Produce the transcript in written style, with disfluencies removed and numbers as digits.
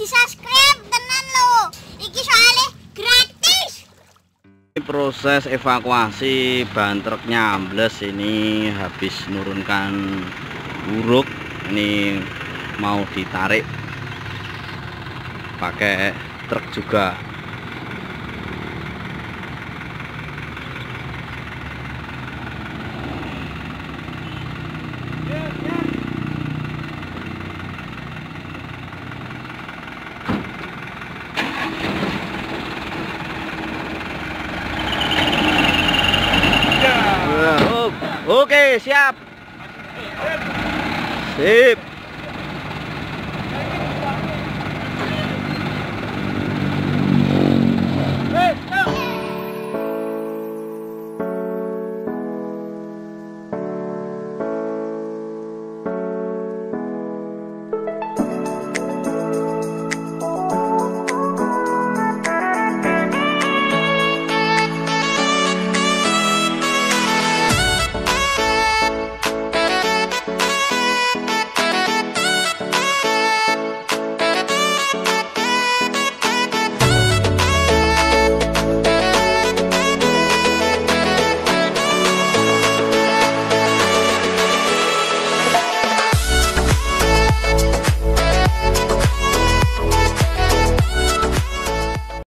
diskriminasi dengan lo. Iki soalnya gratis. Proses evakuasi ban truk nyambles ini habis menurunkan buruk, ini mau ditarik pakai truk juga. Oke, siap. Sip.